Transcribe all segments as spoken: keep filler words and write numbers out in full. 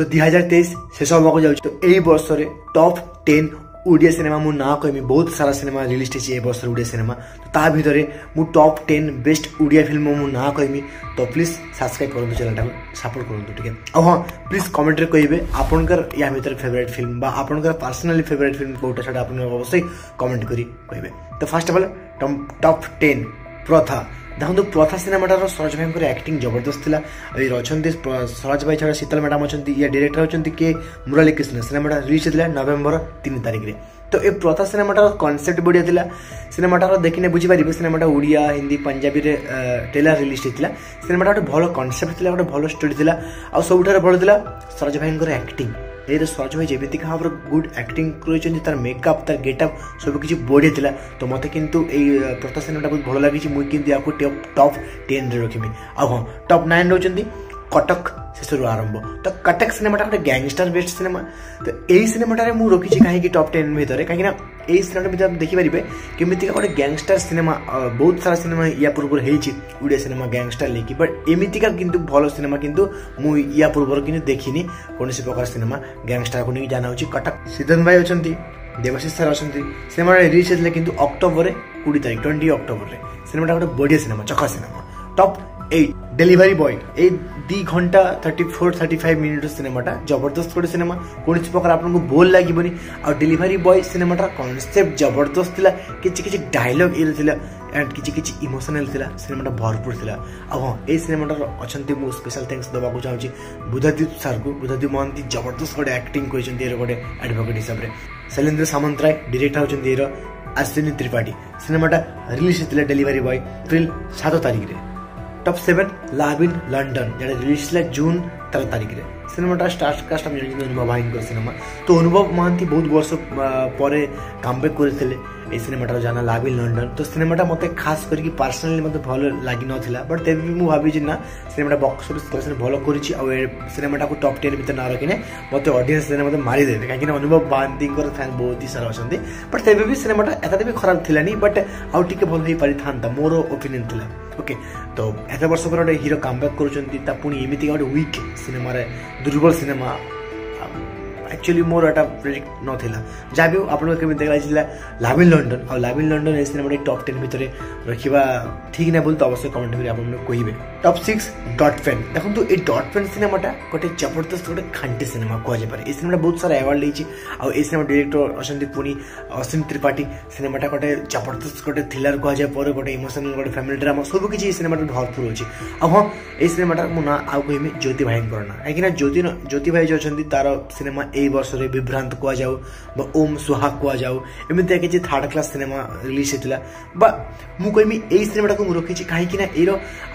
तो दुई हजार तेईस शेष होगा जाऊँ तो यही वर्ष टॉप टेन ओडिया सिनेमा मु ना कहमी बहुत सारा सिनेमा रिलीज होती ए बर्ष ओडिया सिनेमा तो भितर मु top ten best Odia film मु ना कहमी तो प्लीज सब्सक्राइब करूँ चैनल सपोर्ट करूँ। हाँ प्लीज कमेंट कहे आपणकर या भितर फेवरेट फिल्म बा आपणकर पर्सनली फेवरेट फिल्म कौटा से अवश्य कमेंट करी कहे। तो first of all top ten Pratha देखो प्रथा सिनेमाटार सरोज भाई एक्टिंग जबरदस्त था। अच्छे सरोज भाई छड़ा शीतल मैडम अच्छा या डायरेक्टर अच्छा के मुरली कृष्ण सिनेमाटा रिलीज होता है नवेम्बर तीन तारीख में। तो ये प्रथा सिनेमाटार कनसेप्ट बढ़िया था। सिनेमाटार देखने बुझीपर सिनेमाटा ओडिया हिंदी पंजाबी रे ट्रेलर रिलीज होता है। सिनेमाटा गोटे भल कनसेप्ट था गोटे भल स्टोरी था आ सबुठ भल था सरोज भाई एक्टिंग ये सरोज भाई जमी भाव गुड एक्टिंग कर तार मेकअप तार गेटअप सबकि बढ़िया था। तो मत कितु प्रथा सिनेमाटा बहुत भल लगी मुझे आपको टॉप टेन रखी। आ हाँ टॉप नाइन रोचे कटक शेष आरंभ। तो कटक सिनेमाटा गोटे गैंगस्टर बेस्ट सिनेमा। तो यही सिनेमाटे मुझे रखी कहीं टॉप टेन भितर कहीं सिनेमा भितर देखिपारे केमिका गोटे गैंगस्टर सिनेमा बहुत सारा सिनेमा या पूर्व ओडिया सिनेमा गैंगस्टर लेकिन बट एमिका किंतु भल सिनेमा किंतु मु या पूर्व कि देखनी कौन प्रकार सिनेमा गैंगस्टर को नहीं जाना होची। कटक सिद्धन भाई अच्छा देवाशीष सर अच्छा सिनेमा रिलीज होता है किंतु अक्टोबर बीस तारीख बीस अक्टोबर सिनेमाटा गोटे बढ़िया सिनेमा चका cinema. Top eight delivery boy ए दु घंटा थर्टी फोर थर्टी फाइव मिनिट्र सिनेमाटा जबरदस्त गोटे सिनेमा कौन प्रकार आपको बोल लगे आ डेलीवरी बॉय सिनेमाटार कॉन्सेप्ट जबरदस्त था किसी किसी डायलॉग ये था एंड किसी किसी इमोशनल था सिनेमाटा भरपूर था। आ हाँ ये सिनेमाटार अच्छा मुझे स्पेशल थैंक्स देवाक चाहूँगी बुधदीप सार को। बुधदीप महांती जबरदस्त गोटे एक्टिंग कर गोटे एडभोकेट हिसाब से। शैलेंद्र सामंतराय डायरेक्टर होती यार अश्विनी त्रिपाठी सिनेमाटा रिलीज होता है डेलीवरी बॉय एप्रिल सात तारीख में। Top seven love in London जो रिलीज होता है जून तेरह तारीख में। सिनेमाटा स्टारकास्ट आम जानते अनुभव भाई सिनेमा। तो अनुभव महांती बहुत वर्ष पर कमबैक करते सिनेमाटार जाना लव इन लंडन। तो सिनेमाटा मत खास करके पर्सनाली मतलब भल लगी ना बट तेज भी मुझे ना सिनेमाटा बक्स ऑफिस भल कर सिनेमाटा को टॉप टेन भर ना रखने मत ऑडियंस मत मारिदेवे कहीं अनुभव महांती फैन बहुत ही सारा अच्छा बट तेज भी सिनेमाटा एत भी खराब थी बट आउ टे भल हो पारी था मोर ओपिनियन था। ओके तो एत वर्ष पर गोटे हिरो कमबैक कर पुणी एमती गोटे वीक सिनेमा दुर्बल सिनेमा एक्चुअली मोर एटा प्रेडिक्ट नाला जहाँ भी आपको कमी देखा लव इन लंडन और लव इन लंडन ये सिनेमा टॉप टेन भर रखा ठीक ना बोल तो अवश्य कमेंट कर कहे। टॉप सिक्स डॉट पेन देखो ये डॉट पेन सिनेमाटा गोटे जबरदस्त गोटे खांटी सिनेमा कहुए ये सिनेमाटा बहुत सारा अवार्ड लेकिन आउ ये सिनेमा डायरेक्टर अच्छा पुणी अश्विनी त्रिपाठी सिनेमाटा गोटे जबरदस्त गोटे थ्रिलर कहुए गोटे इमोशनल गोटे फैमिली ड्रामा सबकि सिनेमाटा भरपूर होची। आ हाँ ये सिनेमाटा मो ना आउ कहमी ज्योति भाई ना कहीं ज्योति ज्योति भाई जो अच्छा तार सिनेमा यही वर्ष विभ्रांत कह जाओ बा ओम सुहा कह जाओ एमती किसी थर्ड क्लास सिनेमा रिलीज होता बा मु कहमी यही सिनेमाटा को मुझे रखी कहीं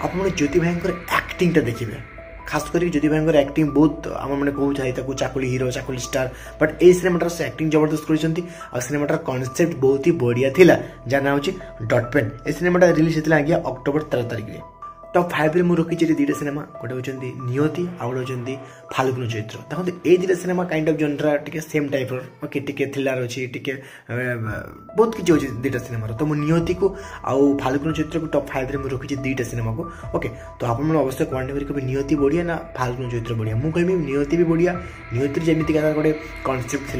आप ज्योति भाई एक्टिंगटा देखिए खास करके ज्योति भाई एक्टिंग बहुत आम मैंने कहूँ चाकुली हीरो चाकुली स्टार बट ये सिनेमाटार से एक्टिंग जबरदस्त कर सिनेमाटार कॉन्सेप्ट बहुत ही बढ़िया था जहाँ ना हूँ डॉट पेन ये सिनेमाटा रिलीज होता है आज्ञा अक्टोबर तेरह तारीख में। टॉप फाइव में मुझे रखी दुईटा सिनेमा गोटे होती नियति आउ गोटे होती फाल्गुना चैत्र देखो ये दुईटा सिनेमा काइंड ऑफ जनरा टे सेम टाइप ओके टे थ्रिलर अच्छी टे बहुत किसी होती दुईटा सिनेमार। तो मुझे नियति को आउ फाल्गुना चैत्र को टॉप फाइव में मुझे रखी दुईटा सिनेमा को। ओके तो आप अवश्य कमेंट कर नियति बढ़िया ना फाल्गुना चैत्र बढ़िया मुझे कहमी नियति भी बढ़िया। नियति जमीती गोटे कनसेप्ट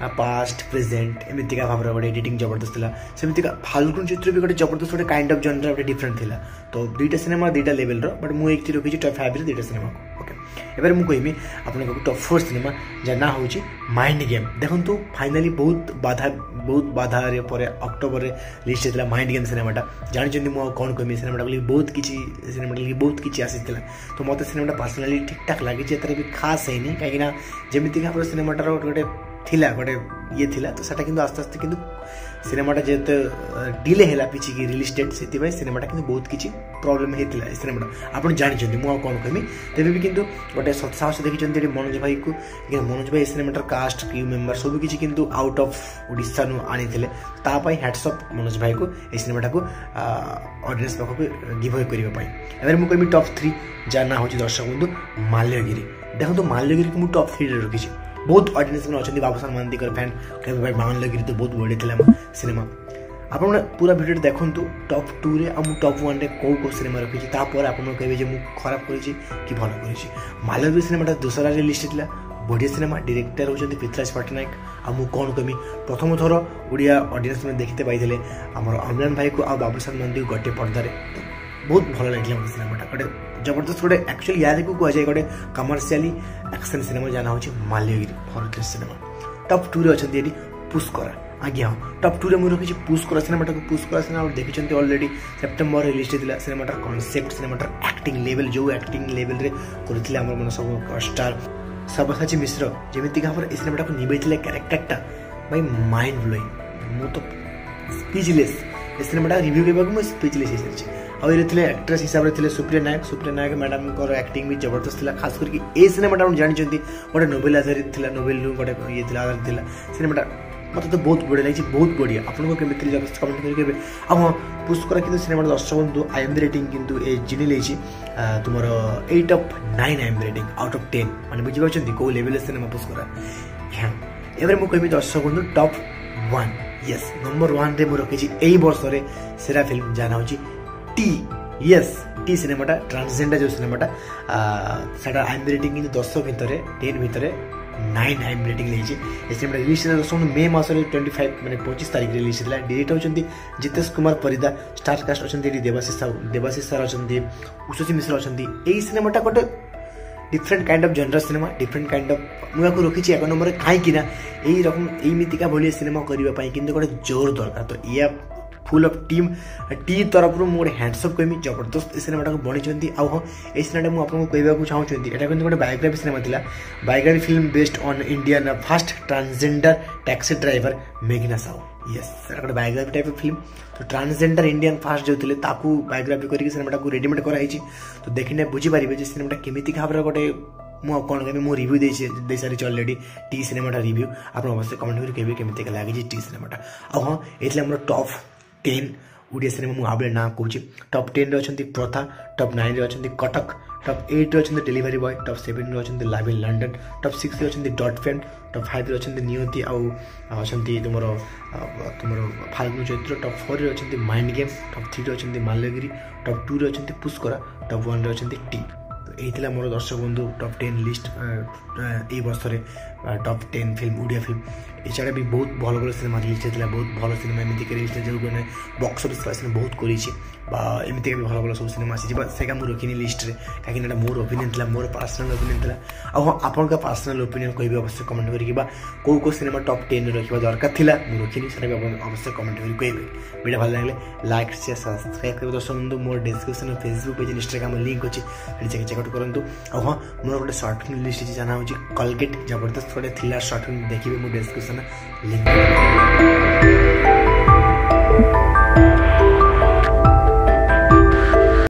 था पास्ट प्रेजेन्ट एमतीका भाव गोटे एडिटिंग जबरदस्त था सेमतीका फाल्गुना चैत्र भी गोटे जबरदस्त गोटे काइंड ऑफ जनरा गोटे डिफरेंट था। तो दुईटा सिनेमा दुईटा लेवल बट मुझे एक रखी टॉप फाइव रे दुईटा सिनेमा को। ओके एबार मुझे कहमी आपको टॉप फोर सिनेमा जहाँ ना हूँ माइंड गेम देखो फाइनाली बहुत बाधा बहुत बाधा पर अक्टोबर रिलीज होता है माइंड गेम सिनेमाटा जानते मुझे कौन कहमी सिनेमाटा को बहुत किसी सिनेमाटा लगे बहुत किसी आसी था। तो मतलब सिनेमाटा पर्सनाली ठीक ठाक लगी भी खास है कहीं जमीक सिनेमाटार गोटे थिला गोटे ये थिला तो सेटा किंतु आस्ते आस्ते किंतु सिनेमाटा जेते डिले हैला पिछि की रिलीज डेट सेति भाई सिनेमाटा किंतु बहुत किछि प्रॉब्लम हेतिला ए सिनेमाटा आपण जानि जंदी मु कोन कहमी तेबे भी किंतु गोटे सत्साहस देखि जंदी मनोज भाई को मनोज भाई ए सिनेमाटार कास्ट क्रू मेंबर सब किछि किंतु आउट ऑफ ओडिसा नु आनिथिले ता पई हैट्स ऑफ मनोज भाई को ए सिनेमाटा को ऑडियंस पख को गिव अवे करिवे पई। एबे मु कहमी टॉप थ्री जाना होछि दर्शक बंधु माल्यगिरी देखो तो माल्यगिरी को मु टॉप थ्री रे रखिछि बहुत ऑडियंस में अच्छा बाबूसान महांती फैन कह भाई माल्यगिरी तो बहुत बढ़िया था सिनेमा आप पूरा भिडियो देखूँ टॉप टू रे और टॉप वन रे कौ कौ सिनेमा रखी तापर आप कहे खराब करें कि भल कर माल्यगिरी सिनेमाटा दूसरा रिलीज होता है बढ़िया सिनेमा डायरेक्टर होंगे पृथ्वीराज पट्टनायक आमु कौन कमी प्रथम थर ओडिया ऑडियंस में देखते पाई आमर अम्लान भाई को आ बाबूसान नंदी को गोटे पर्दार बहुत भल लगे मत सिनेमाटा गोटे जबरदस्त गोटे एक्चुअली याद को कहुए गोटे कमर्शियाली एक्शन सिनेमा जाना हूँ माल्यगिरी भारतीय सिनेमा टॉप टू रे अच्छे ये पुष्करा आज्ञा हाँ टॉप टू रे मुझे रखी पुष्करा सिनेमाटा पुष्करा सिनेमा देखते अलरेडी सेप्टेम्बर रिलीज होता है सिनेमाटा कनसेप्ट सिनेमाटा एक्टिंग लेवल जो एक्टिंग लेवल करते आम मन सब स्टार सबसाची मिश्र जमीक भाव सिनेमाटा को निभाई क्यारेक्टरटा भाई माइंड ब्लोइंग मु तो स्पीचलेस ए सिनेमाटा रिव्यू करने को मुझे स्पीचलेस हो सारी आए एक्ट्रेस हिसाब से सुप्रिया नायक सुप्रिया नायक मैडम एक्टिंग भी जबरदस्त था खास करके ये सिनेमाटा जानते गोटे नोबेल आधारित था नोबेल गोटे ये आधारित था सिनेमाटा मतलब तो बहुत बढ़िया लगी बहुत बढ़िया आपको कमेंट करेंगे आ हाँ पुष्करा कि सिनेमा दर्शक बंधु आई एम रेटिंग किंतु ए जिनी लेगी तुम eight of nine I M rating out of ten मैंने बुझे कौ लेवल सिनेमा पुष्करा हाँ एवं मुझे कहमी दर्शक बंधु top one yes number one में रखी यही वर्ष सेरा फिल्म जाना हूँ टी यस टी सिनेमाटा ट्रांसजेंडर जो सिनेमाटा आई एम रेटिंग दस भितर टेन भितर नाइन आईएम रेटिंग लेकिन सिनेमा रिलीज होता है मे मस ट्वेंटी फाइव मैंने पच्चीस तारीख रिलीज होता है। डायरेक्टर होती जितेश कुमार परिदा स्टार कास्ट अच्छा देवाशीष साहू देवाशीष सार अच्छा उषसी मिश्र अच्छा यही सिनेमाटा गोटे different kind of general cinema different kind of मुझे रखी एक नंबर कहीं यही रकम यमिका भले सिनेमा करने कि गोटे जोर दरकार तो या फुल ऑफ टीम टी तरफ मुझे हैंडसअप कहमी जबरदस्त सिनेमाटा को बनी आउ हाँ ये सिनेमाटा मुझे कहूँ चाहूँगी एटा क्योंकि गोटे बायोग्राफी सिनेमा था biography film based on Indian first transgender taxi driver मेघना साहू यस गोटे बायोग्राफी टाइप ऑफ फिल्म तो ट्रांसजेंडर इंडियन फर्स्ट जो थे बायोग्राफी करके सिनेमाटा रेडीमेड कराई तो देखने बुझीपारे सिनेमाटा केमिति भाव गोटे मु कौन कहमी मु रिव्यू दे सारी अलरेडी टी सिनेमाटा रिव्यू आप अवश्य कमेंट करेंगे केमिति लगी टी सिनेमाटा आउ हाँ ये आम टॉप टेन ओडिया सिनेमा मुझे आगे ना कौन टॉप टेन अच्छे प्रथा टॉप नाइन अच्छे कटक टॉप एट अच्छे डिलीवरी बॉय टॉप सेवेन अच्छे love in London top six अच्छे डॉट पेन टॉप फाइव अच्छे नियोति आउ अच्छे तुम तुम फाल्गुना चैत्र टॉप फोर अच्छे माइंड गेम टॉप थ्री अच्छे माल्यगिरी टॉप टू अच्छे पुष्करा टॉप वन अच्छे टी तो यही मोर दर्शक बंधु टॉप टेन लिस्ट ये वर्ष top ten film Odia film एचड़ा भी बहुत भल भल सिनेमा रिलीज होता है बहुत भल सिनेमा एमती रिलीज जो मैंने बक्स अफिस कलेक्शन बहुत करमती भी भल भल सब सिनेमा आसा मुझे रखनी लिस्ट में कहीं मोर ओपिनियन था मोर पर्सनल ओपिनियन था आउ हाँ आपका पर्सनल ओपिनियन कह अवश्य कमेंट करा कौ कौ सिनेमा टॉप टेन रखा दरकार था मुझे रखनी से अवश्य कमेंट करेंगे वीडियो भल लगे लाइक शेयर सब्सक्राइब कर दर्शक बंधु मोर description Facebook page Instagram link अच्छे चेकआउट करूँ आउ हाँ मोर गोटे शॉर्ट फिल्म लिस्ट जाना हूँ कलगेट जबरदस्त गोटे थ्रिलर शॉर्ट फिल्म देखिए मुझे डिस्क्रिप्शन लिंक